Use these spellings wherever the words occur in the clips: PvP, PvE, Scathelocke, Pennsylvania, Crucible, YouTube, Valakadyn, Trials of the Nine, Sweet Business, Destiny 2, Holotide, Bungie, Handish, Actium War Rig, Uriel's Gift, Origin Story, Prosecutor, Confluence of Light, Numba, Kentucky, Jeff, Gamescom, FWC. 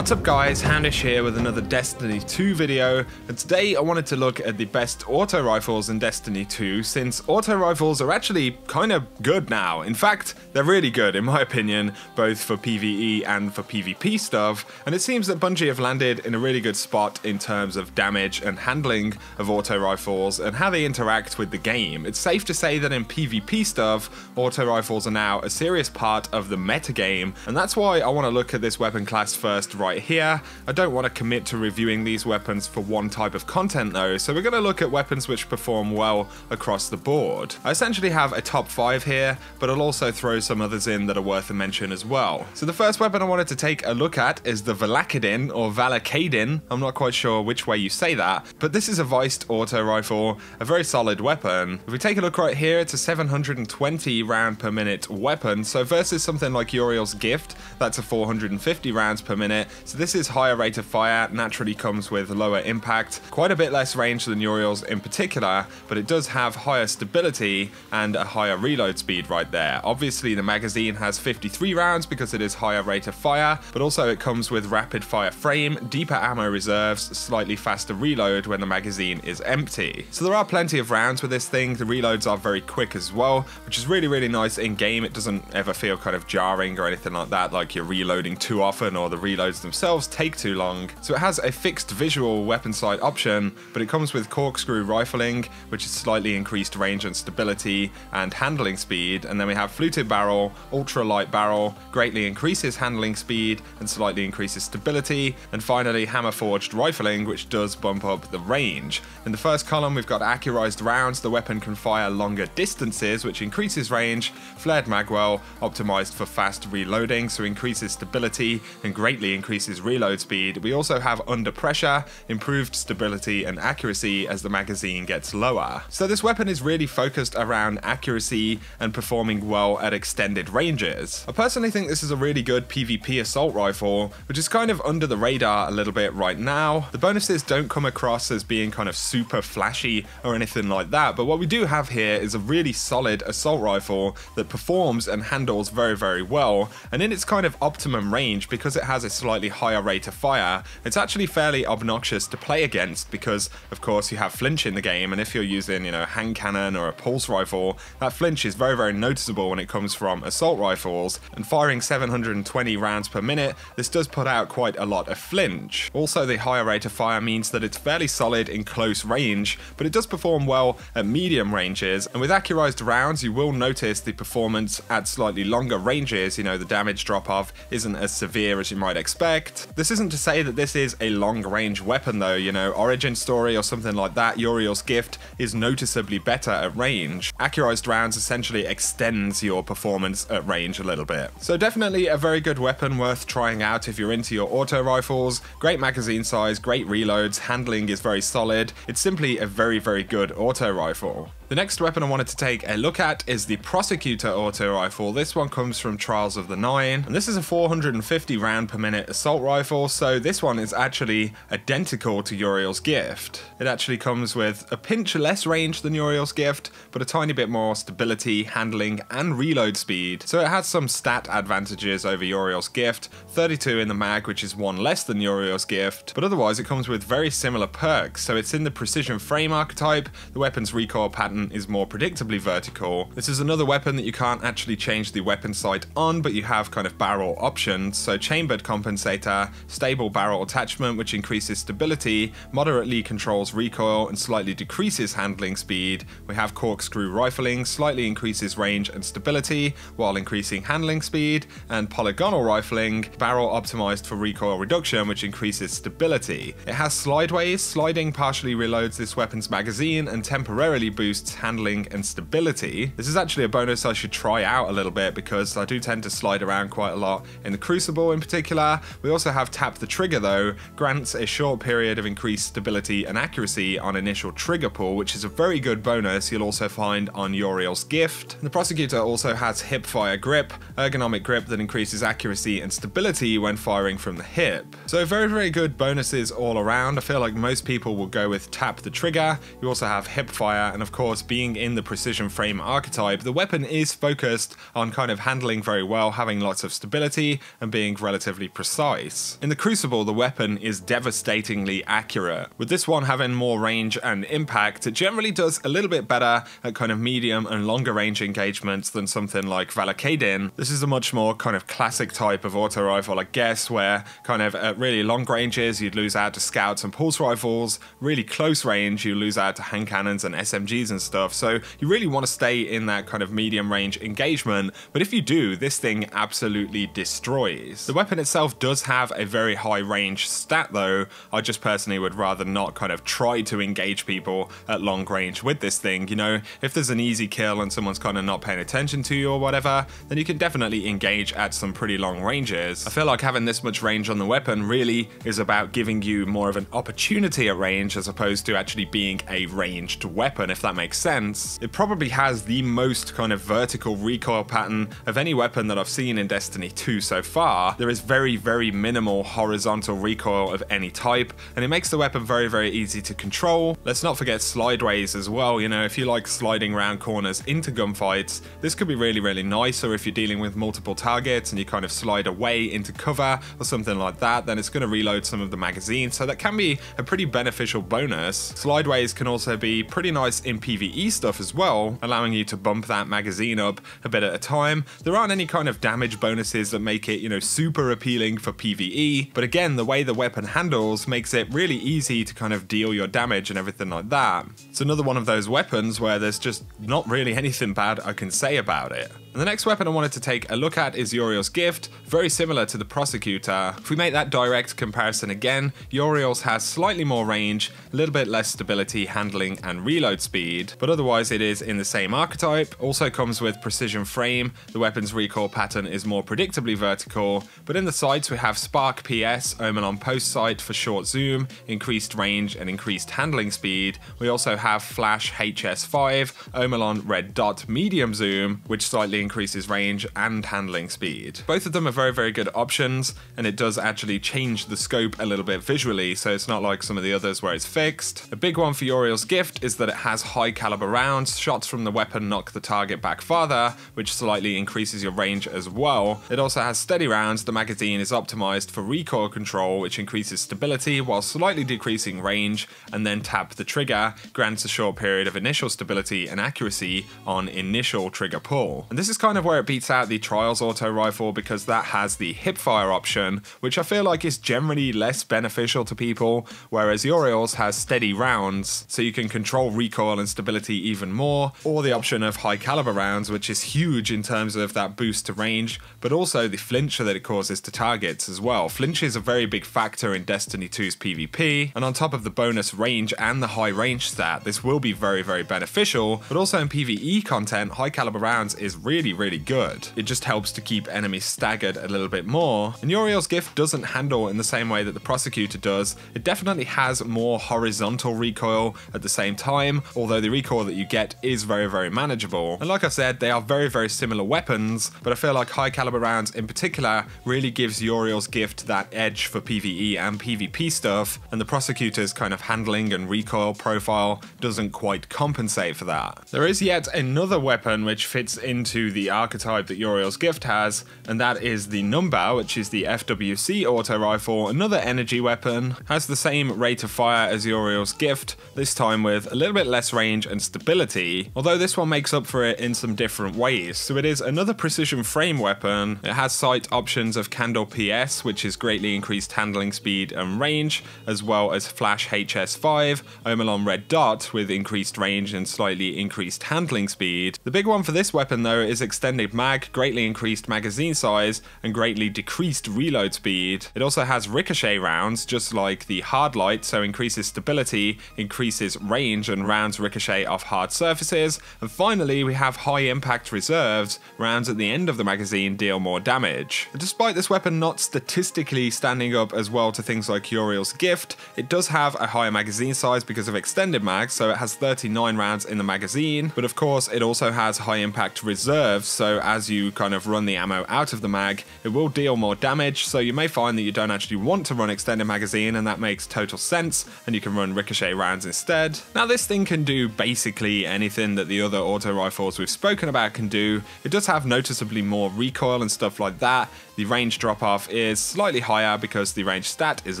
What's up guys, Handish here with another Destiny 2 video, and today I wanted to look at the best auto rifles in Destiny 2, since auto rifles are actually kinda good now. In fact, they're really good in my opinion, both for PvE and for PvP stuff, and it seems that Bungie have landed in a really good spot in terms of damage and handling of auto rifles and how they interact with the game. It's safe to say that in PvP stuff, auto rifles are now a serious part of the metagame, and that's why I wanna look at this weapon class first right here. I don't want to commit to reviewing these weapons for one type of content though, so we're going to look at weapons which perform well across the board. I essentially have a top 5 here, but I'll also throw some others in that are worth a mention as well. So the first weapon I wanted to take a look at is the Valakadyn, or Valakadyn, I'm not quite sure which way you say that, but this is a viced auto rifle, a very solid weapon. If we take a look right here, it's a 720 round per minute weapon, so versus something like Uriel's Gift, that's a 450 rounds per minute. So this is higher rate of fire, naturally comes with lower impact, quite a bit less range than Uriel's in particular, but it does have higher stability and a higher reload speed right there. Obviously the magazine has 53 rounds because it is higher rate of fire, but also it comes with rapid fire frame, deeper ammo reserves, slightly faster reload when the magazine is empty. So there are plenty of rounds with this thing, the reloads are very quick as well, which is really really nice in game. It doesn't ever feel kind of jarring or anything like that, like you're reloading too often or the reloads themselves take too long. So it has a fixed visual weapon sight option, but it comes with corkscrew rifling, which is slightly increased range and stability and handling speed, and then we have fluted barrel, ultralight barrel, greatly increases handling speed and slightly increases stability, and finally hammer forged rifling, which does bump up the range. In the first column we've got accurized rounds, the weapon can fire longer distances which increases range, flared magwell, optimized for fast reloading, so increases stability and greatly increases reload speed. We also have under pressure, improved stability and accuracy as the magazine gets lower. So this weapon is really focused around accuracy and performing well at extended ranges. I personally think this is a really good PvP assault rifle, which is kind of under the radar a little bit right now. The bonuses don't come across as being kind of super flashy or anything like that, but what we do have here is a really solid assault rifle that performs and handles very very well, and in its kind of optimum range, because it has a slightly higher rate of fire, it's actually fairly obnoxious to play against, because of course you have flinch in the game, and if you're using, you know, hand cannon or a pulse rifle, that flinch is very very noticeable when it comes from assault rifles, and firing 720 rounds per minute, this does put out quite a lot of flinch. Also the higher rate of fire means that it's fairly solid in close range, but it does perform well at medium ranges, and with accurized rounds you will notice the performance at slightly longer ranges, you know, the damage drop off isn't as severe as you might expect. This isn't to say that this is a long range weapon though, you know, Origin Story or something like that, Uriel's Gift is noticeably better at range. Accurized rounds essentially extends your performance at range a little bit. So definitely a very good weapon worth trying out if you're into your auto rifles. Great magazine size, great reloads, handling is very solid. It's simply a very very good auto rifle. The next weapon I wanted to take a look at is the Prosecutor auto rifle. This one comes from Trials of the Nine, and this is a 450 round per minute assault rifle, so this one is actually identical to Uriel's Gift. It actually comes with a pinch less range than Uriel's Gift, but a tiny bit more stability, handling and reload speed, so it has some stat advantages over Uriel's Gift, 32 in the mag, which is one less than Uriel's Gift, but otherwise it comes with very similar perks. So it's in the precision frame archetype, the weapon's recoil pattern is more predictably vertical. This is another weapon that you can't actually change the weapon sight on, but you have kind of barrel options, so chambered compensator, stable barrel attachment which increases stability, moderately controls recoil and slightly decreases handling speed. We have corkscrew rifling, slightly increases range and stability while increasing handling speed, and polygonal rifling, barrel optimized for recoil reduction which increases stability. It has slideways, sliding partially reloads this weapon's magazine and temporarily boosts handling and stability. This is actually a bonus I should try out a little bit, because I do tend to slide around quite a lot in the Crucible in particular. We also have tap the trigger though, grants a short period of increased stability and accuracy on initial trigger pull, which is a very good bonus you'll also find on Uriel's Gift. The Prosecutor also has hip fire grip, ergonomic grip that increases accuracy and stability when firing from the hip. So very very good bonuses all around. I feel like most people will go with tap the trigger. You also have hip fire, and of course course, being in the precision frame archetype, the weapon is focused on kind of handling very well, having lots of stability and being relatively precise. In the Crucible, the weapon is devastatingly accurate, with this one having more range and impact. It generally does a little bit better at kind of medium and longer range engagements than something like Valakadyn. This is a much more kind of classic type of auto rifle, I guess, where kind of at really long ranges you'd lose out to scouts and pulse rifles, really close range you lose out to hand cannons and SMGs and stuff, so you really want to stay in that kind of medium range engagement, but if you do, this thing absolutely destroys. The weapon itself does have a very high range stat though. I just personally would rather not kind of try to engage people at long range with this thing. You know, if there's an easy kill and someone's kind of not paying attention to you or whatever, then you can definitely engage at some pretty long ranges. I feel like having this much range on the weapon really is about giving you more of an opportunity at range as opposed to actually being a ranged weapon, if that makes sense. It probably has the most kind of vertical recoil pattern of any weapon that I've seen in Destiny 2 so far. There is very, very minimal horizontal recoil of any type, and it makes the weapon very, very easy to control. Let's not forget slideways as well. You know, if you like sliding around corners into gunfights, this could be really, really nice, or if you're dealing with multiple targets and you kind of slide away into cover or something like that, then it's going to reload some of the magazines, so that can be a pretty beneficial bonus. Slideways can also be pretty nice in PvE stuff as well, allowing you to bump that magazine up a bit at a time. There aren't any kind of damage bonuses that make it, you know, super appealing for PvE, but again, the way the weapon handles makes it really easy to kind of deal your damage and everything like that. It's another one of those weapons where there's just not really anything bad I can say about it. And the next weapon I wanted to take a look at is Uriel's Gift, very similar to the Prosecutor. If we make that direct comparison again, Uriel's has slightly more range, a little bit less stability, handling and reload speed, but otherwise it is in the same archetype. Also comes with precision frame, the weapon's recoil pattern is more predictably vertical, but in the sights we have Spark PS, Omen on post sight for short zoom, increased range and increased handling speed. We also have Flash HS5, Omen on red dot medium zoom, which slightly increases range and handling speed. Both of them are very, very good options, and it does actually change the scope a little bit visually, so it's not like some of the others where it's fixed. A big one for Uriel's Gift is that it has high caliber rounds. Shots from the weapon knock the target back farther, which slightly increases your range as well. It also has steady rounds. The magazine is optimized for recoil control, which increases stability while slightly decreasing range, and then tap the trigger grants a short period of initial stability and accuracy on initial trigger pull. And this is kind of where it beats out the Trials auto rifle, because that has the hipfire option, which I feel like is generally less beneficial to people, whereas Uriel's has steady rounds, so you can control recoil and stability even more, or the option of high caliber rounds, which is huge in terms of that boost to range, but also the flincher that it causes to targets as well. Flinch is a very big factor in Destiny 2's PvP, and on top of the bonus range and the high range stat, this will be very, very beneficial, but also in PvE content, high caliber rounds is really good. It just helps to keep enemies staggered a little bit more. And Uriel's Gift doesn't handle in the same way that the Prosecutor does. It definitely has more horizontal recoil at the same time, although the recoil that you get is very manageable. And like I said, they are very similar weapons, but I feel like high caliber rounds in particular really gives Uriel's Gift that edge for PvE and PvP stuff, and the Prosecutor's kind of handling and recoil profile doesn't quite compensate for that. There is yet another weapon which fits into the archetype that Uriel's Gift has, and that is the Numba, which is the FWC auto rifle, another energy weapon. Has the same rate of fire as Uriel's Gift, this time with a little bit less range and stability, although this one makes up for it in some different ways. So it is another precision frame weapon. It has sight options of Candle PS, which is greatly increased handling speed and range, as well as Flash HS5, Omelon red dot with increased range and slightly increased handling speed. The big one for this weapon though is extended mag, greatly increased magazine size and greatly decreased reload speed. It also has ricochet rounds, just like the hard light, so increases stability, increases range, and rounds ricochet off hard surfaces. And finally, we have high impact reserves. Rounds at the end of the magazine deal more damage. And despite this weapon not statistically standing up as well to things like Uriel's Gift, it does have a higher magazine size because of extended mag, so it has 39 rounds in the magazine. But of course, it also has high impact reserves, reserve, so as you kind of run the ammo out of the mag, it will deal more damage, so you may find that you don't actually want to run extended magazine, and that makes total sense, and you can run ricochet rounds instead. Now this thing can do basically anything that the other auto rifles we've spoken about can do. It does have noticeably more recoil and stuff like that. The range drop off is slightly higher because the range stat is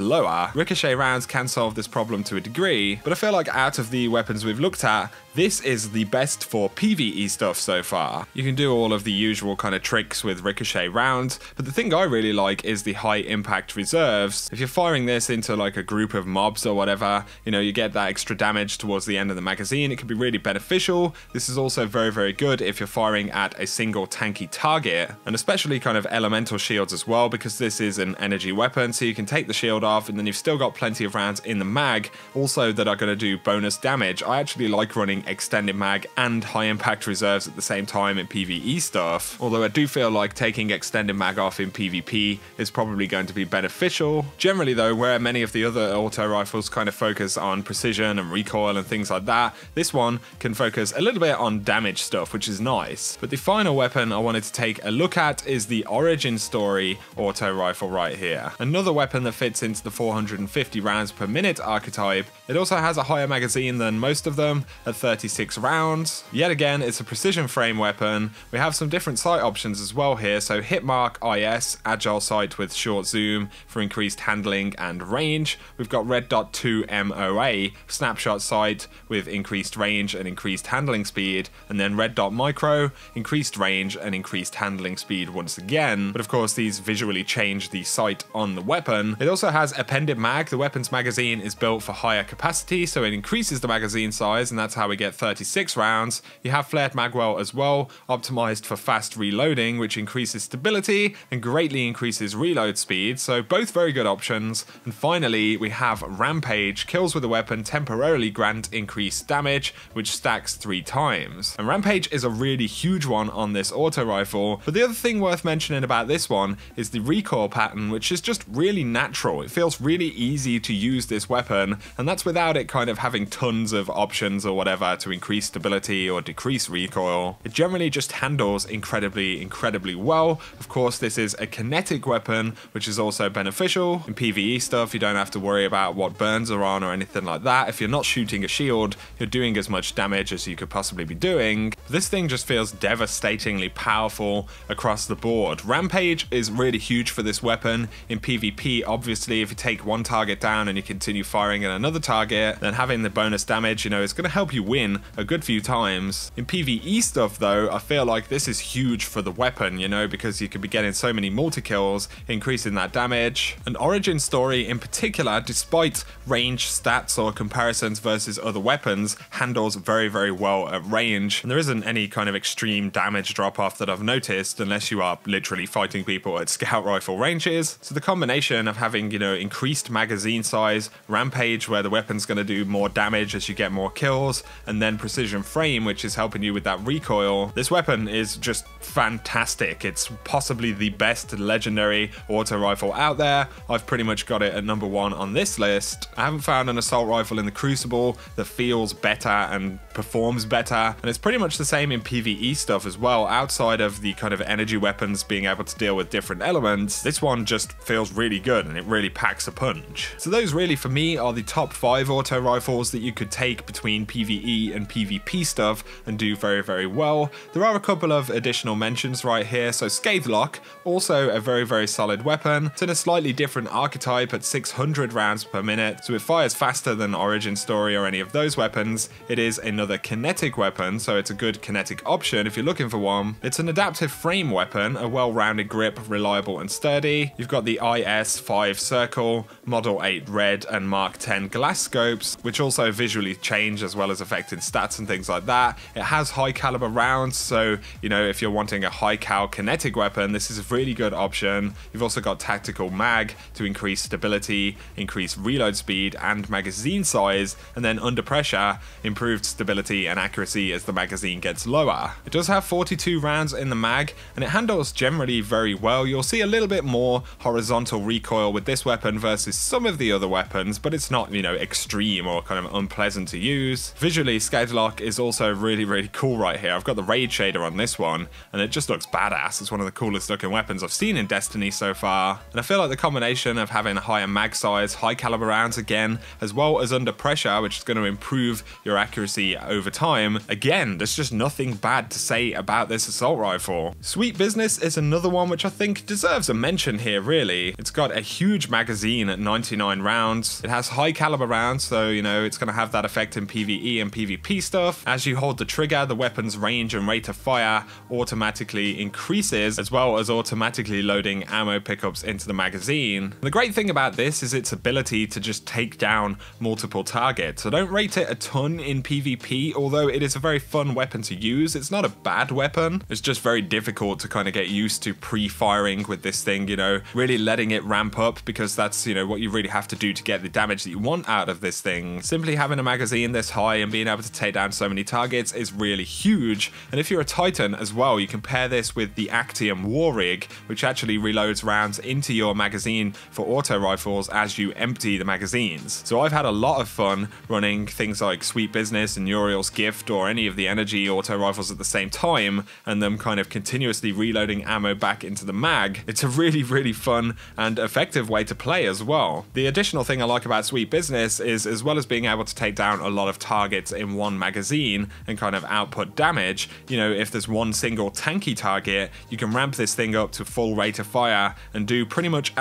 lower. Ricochet rounds can solve this problem to a degree, but I feel like out of the weapons we've looked at, this is the best for PvE stuff so far. You can do all of the usual kind of tricks with ricochet rounds, but the thing I really like is the high impact reserves. If you're firing this into like a group of mobs or whatever, you know, you get that extra damage towards the end of the magazine. It can be really beneficial. This is also very, very good if you're firing at a single tanky target, and especially kind of elemental shields as well, because this is an energy weapon, so you can take the shield off and then you've still got plenty of rounds in the mag also that are going to do bonus damage. I actually like running extended mag and high impact reserves at the same time in PvE stuff, although I do feel like taking extended mag off in PvP is probably going to be beneficial. Generally though, where many of the other auto rifles kind of focus on precision and recoil and things like that, this one can focus a little bit on damage stuff, which is nice. But the final weapon I wanted to take a look at is the Origin Story auto rifle right here. Another weapon that fits into the 450 rounds per minute archetype. It also has a higher magazine than most of them at 36 rounds. Yet again, it's a precision frame weapon. We have some different sight options as well here. So Hitmark IS, agile sight with short zoom for increased handling and range. We've got Red Dot 2 MOA, snapshot sight with increased range and increased handling speed. And then Red Dot Micro, increased range and increased handling speed once again. But of course, these visually change the sight on the weapon. It also has appended mag. The weapon's magazine is built for higher capacity, so it increases the magazine size, and that's how we get 36 rounds. You have flared magwell as well, optimized for fast reloading, which increases stability and greatly increases reload speed, so both very good options. And finally, we have Rampage. Kills with a weapon temporarily grant increased damage, which stacks 3 times. And Rampage is a really huge one on this auto rifle, but the other thing worth mentioning about this one is the recoil pattern, which is just really natural. It feels really easy to use this weapon, and that's without it kind of having tons of options or whatever to increase stability or decrease recoil. It generally just handles incredibly well. Of course, this is a kinetic weapon, which is also beneficial. In PvE stuff, you don't have to worry about what burns are on or anything like that. If you're not shooting a shield, you're doing as much damage as you could possibly be doing. This thing just feels devastatingly powerful across the board. Rampage is really huge for this weapon. In PvP, obviously, if you take one target down and you continue firing at another target, then having the bonus damage, you know, it's going to help you win a good few times. In PvE stuff though, I feel like this is huge for the weapon, you know, because you could be getting so many multi-kills, increasing that damage. And Origin Story in particular, despite range stats or comparisons versus other weapons, handles very well at range. And there isn't any kind of extreme damage drop-off that I've noticed, unless you are literally fighting people at scout rifle ranges. So the combination of having, you know, increased magazine size, Rampage where the weapon's going to do more damage as you get more kills, and then precision frame, which is helping you with that recoil, this weapon is just fantastic. It's possibly the best legendary auto rifle out there. I've pretty much got it at #1 on this list. I haven't found an assault rifle in the Crucible that feels better and performs better, and it's pretty much the same in PvE stuff as well. Outside of the kind of energy weapons being able to deal with different elements, this one just feels really good and it really packs a punch. So those really for me are the top 5 auto rifles that you could take between PvE and PvP stuff and do very well. There are a couple of additional mentions right here. So Scathelocke, also a very solid weapon. It's in a slightly different archetype at 600 rounds per minute, so it fires faster than Origin Story or any of those weapons. It is another kinetic weapon, so it's a good kinetic option if you're looking for one. It's an adaptive frame weapon, a well-rounded grip, reliable and sturdy. You've got the IS-5 circle, Model 8 red and Mark 10 glass scopes, which also visually change as well as affecting stats and things like that. It has high caliber rounds, so you know, if you're wanting a high cal kinetic weapon, this is a really good option. You've also got tactical mag to increase stability, increase reload speed and magazine size, and then under pressure, improved stability and accuracy as the magazine gets lower. It does have 42 rounds in the mag, and it handles generally very well. You'll see a little bit more horizontal recoil with this weapon versus some of the other weapons, but it's not, you know, extreme or kind of unpleasant to use. Visually, Scathelocke is also really cool right here. I've got the raid shader glider on this one, and it just looks badass. It's one of the coolest looking weapons I've seen in Destiny so far, and I feel like the combination of having a higher mag size, high caliber rounds again, as well as under pressure, which is going to improve your accuracy over time. Again, there's just nothing bad to say about this assault rifle. Sweet Business is another one which I think deserves a mention here, really. It's got a huge magazine at 99 rounds. It has high caliber rounds, so you know it's going to have that effect in PvE and PvP stuff. As you hold the trigger, the weapon's range and rate of fire automatically increases, as well as automatically loading ammo pickups into the magazine. The great thing about this is its ability to just take down multiple targets. I don't rate it a ton in PvP, although it is a very fun weapon to use. It's not a bad weapon. It's just very difficult to kind of get used to pre-firing with this thing, you know, really letting it ramp up, because that's, you know, what you really have to do to get the damage that you want out of this thing. Simply having a magazine this high and being able to take down so many targets is really huge. And if you're a Titan as well, you compare this with the Actium War Rig, which actually reloads rounds into your magazine for auto rifles as you empty the magazines. So I've had a lot of fun running things like Sweet Business and Uriel's Gift, or any of the energy auto rifles at the same time, and them kind of continuously reloading ammo back into the mag. It's a really, really fun and effective way to play as well. The additional thing I like about Sweet Business is, as well as being able to take down a lot of targets in one magazine and kind of output damage, you know, if there's one single tanky target, you can ramp this thing up to full rate of fire and do pretty much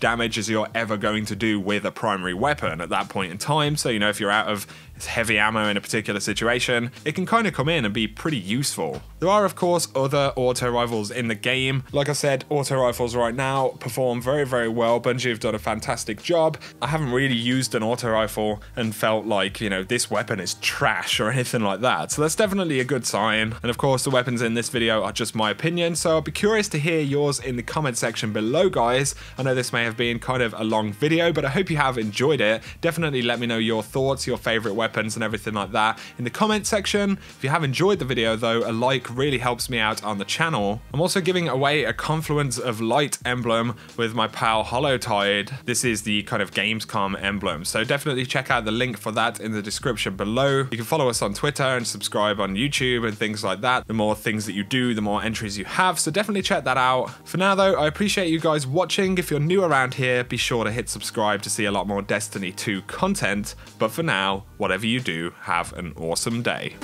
damage as you're ever going to do with a primary weapon at that point in time. So, you know, if you're out of heavy ammo in a particular situation, it can kind of come in and be pretty useful. There are, of course, other auto rifles in the game. Like I said, auto rifles right now perform very, very well. Bungie have done a fantastic job. I haven't really used an auto rifle and felt like, you know, this weapon is trash or anything like that. So that's definitely a good sign. And of course, the weapons in this video are just my opinion, so I'll be curious to hear yours in the comment section below, guys. I know this may have been kind of a long video, but I hope you have enjoyed it. Definitely let me know your thoughts, your favorite weapons and everything like that in the comment section. If you have enjoyed the video though, a like really helps me out on the channel. I'm also giving away a Confluence of Light emblem with my pal Holotide. This is the kind of Gamescom emblem, so definitely check out the link for that in the description below. You can follow us on Twitter and subscribe on YouTube and things like that. The more things that you do, the more entries you have, so definitely check that out. For now though, I appreciate you guys watching. If you're new around here, be sure to hit subscribe to see a lot more Destiny 2 content. But for now, whatever you do, have an awesome day.